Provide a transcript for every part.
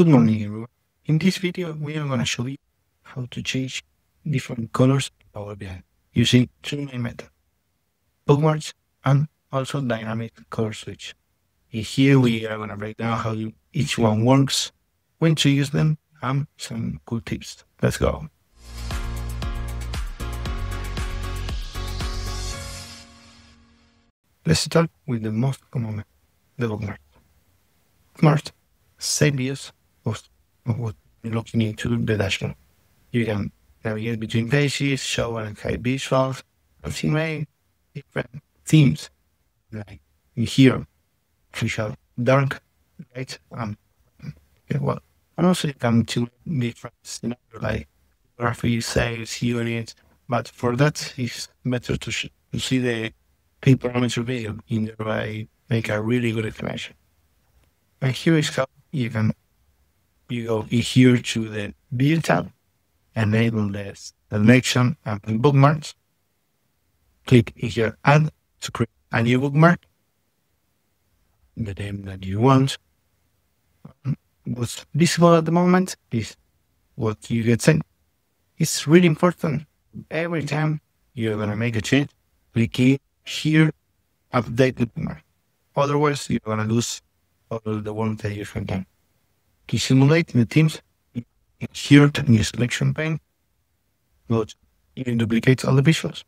Good morning, everyone. In this video, we are going to show you how to change different colors in Power BI using two main methods, bookmarks and also dynamic color switch. Here we are going to break down how each one works, when to use them, and some cool tips. Let's go. Let's start with the most common, the bookmark. Bookmarks save us of what you're looking into the dashboard. You can navigate between pages, show and hide visuals, and see many different themes, like in here, official dark, light, and also you can choose different scenarios, like graphics, sales, units, but for that, it's better to see the key parameter video in there by make a really good estimation. And here is how you can go here to the View tab, enable the selection and bookmarks. Click here Add to create a new bookmark, the name that you want. What's visible at the moment is what you get sent. It's really important. Every time you're going to make a change, click here, update the bookmark. Otherwise, you're going to lose all the work that you have done. To simulate the themes, insert a new selection pane, but you can duplicate all the visuals.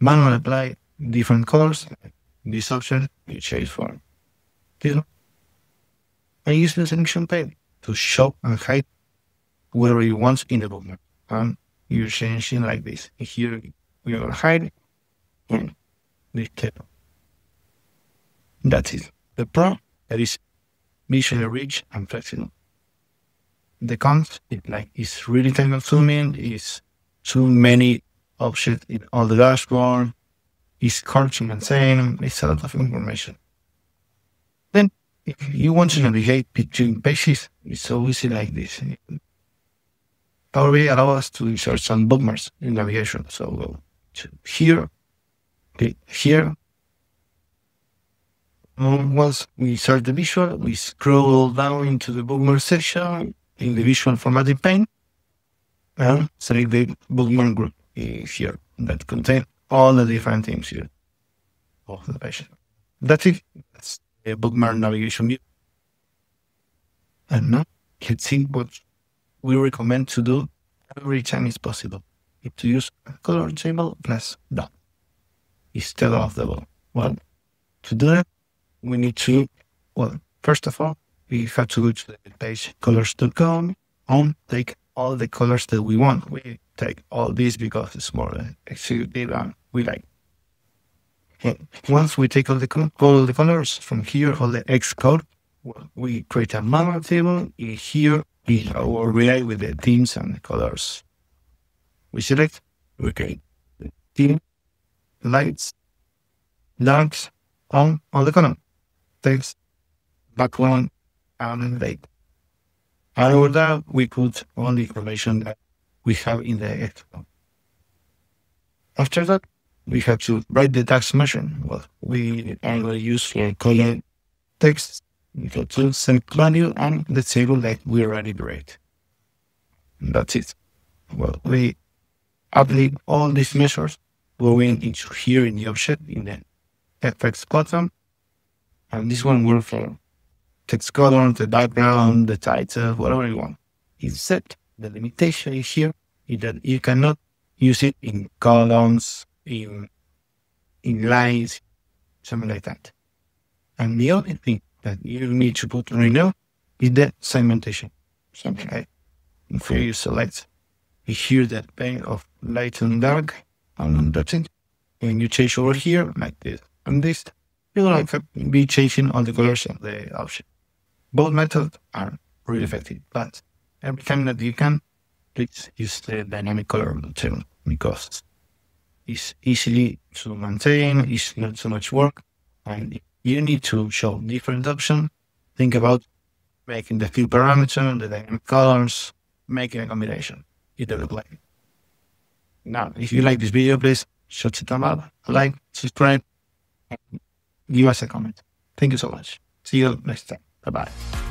Manually apply different colors. This option you change for this one. And use the selection pane to show and hide whatever you want in the bookmark. And you change it like this. Here we will hide in this table. That's it. The pro that is visually rich and flexible. The cons, it's really time consuming, it's too many options in all the dashboard, it's hard to maintain, it's a lot of information. Then, if you want to navigate between pages, it's so easy like this. Power BI allows us to insert some bookmarks in navigation, so go to here, click here. Once we insert the visual, we scroll down into the bookmark section in the visual formatting pane and select the bookmark group here that contains all the different themes here of the page. That's it. That's the bookmark navigation view. And now let's see what we recommend to do every time it's possible. It's to use a color table plus dot instead of the ball. Well, to do that, we need to, first of all, we have to go to the page colors.com and take all the colors that we want. We take all these because it's more executive and we like. And once we take all the colors from here, all the X code, we create a manual table. In here is our relay with the themes and the colors. We select, we create the theme, lights, darks, on all the column, text, background, and date. And over that, we put all the information that we have in the X column. After that, we have to write the tax measure. We are going to use for column text, we go to select value and the table that we already created. That's it. We apply all these measures going into here in the object in the FX button, and this one works for text color, the background, the title, whatever you want. Except the limitation is here is that you cannot use it in columns, in lines, something like that. And the only thing that you need to put right now is the segmentation. Something like if you select here that pane of light and dark, and that's it. When you change over here like this, and this, you're going to be changing all the colors of the option. Both methods are really effective, but every time that you can, please use the dynamic color table because it's easily to maintain, it's not so much work, and if you need to show different options, think about making the field parameter, the dynamic colors, making a combination. It will play. Now, if you like this video, please shut it up, like, subscribe, and give us a comment. Thank you so much. See you next time. Bye-bye.